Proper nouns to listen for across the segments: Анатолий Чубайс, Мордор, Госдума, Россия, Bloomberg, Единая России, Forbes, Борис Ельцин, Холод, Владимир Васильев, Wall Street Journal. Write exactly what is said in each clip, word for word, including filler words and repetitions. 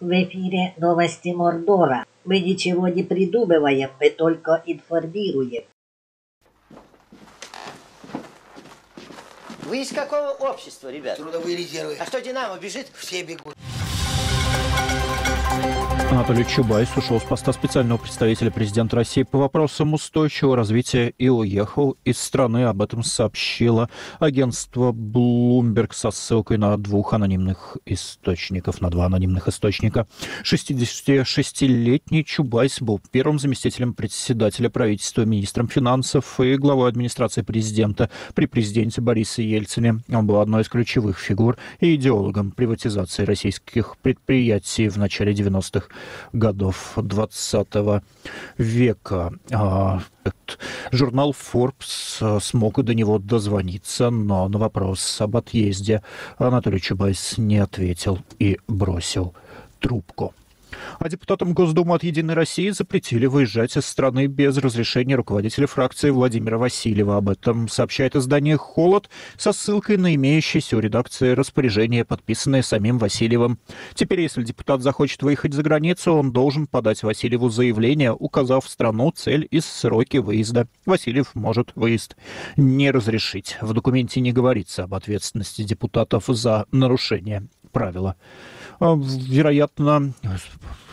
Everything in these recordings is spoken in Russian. В эфире новости Мордора. Мы ничего не придумываем, мы только информируем. Вы из какого общества, ребят? Трудовые резервы. А что, Динамо бежит? Все бегут. Анатолий Чубайс ушел с поста специального представителя президента России по вопросам устойчивого развития и уехал из страны. Об этом сообщило агентство Bloomberg со ссылкой на двух анонимных источников, на два анонимных источника. шестидесятишестилетний Чубайс был первым заместителем председателя правительства, министром финансов и главой администрации президента при президенте Борисе Ельцине. Он был одной из ключевых фигур и идеологом приватизации российских предприятий в начале девяностых годов двадцатого века. Журнал Forbes смог до него дозвониться, но на вопрос об отъезде Анатолий Чубайс не ответил и бросил трубку. А депутатам Госдумы от «Единой России» запретили выезжать из страны без разрешения руководителя фракции Владимира Васильева. Об этом сообщает издание «Холод» со ссылкой на имеющиеся у редакции распоряжения, подписанное самим Васильевым. Теперь, если депутат захочет выехать за границу, он должен подать Васильеву заявление, указав страну, цель и сроки выезда. Васильев может выезд не разрешить. В документе не говорится об ответственности депутатов за нарушение правила. Вероятно,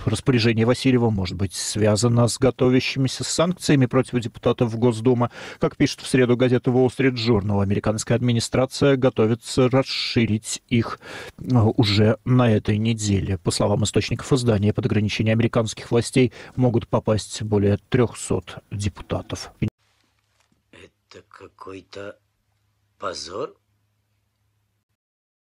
распоряжение Васильева может быть связано с готовящимися санкциями против депутатов Госдумы. Как пишет в среду газета Wall Street Journal, американская администрация готовится расширить их уже на этой неделе. По словам источников издания, под ограничение американских властей могут попасть более трёхсот депутатов. Это какой-то позор?